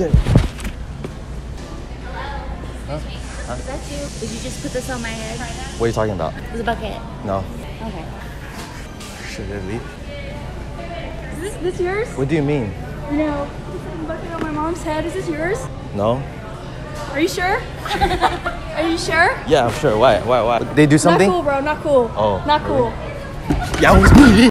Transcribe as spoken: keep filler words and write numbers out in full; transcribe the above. shit. Hello? Excuse me. Huh? Is that you? Did you just put this on my head? What are you talking about? It was a bucket. No. Okay. Should I leave? Is this, this yours? What do you mean? No. This bucket on my mom's head. Is this yours? No. Are you sure? Are you sure? Yeah, I'm sure. Why? Why? Why? They do something? Not cool, bro. Not cool. Oh. Not cool. Really? Yeah.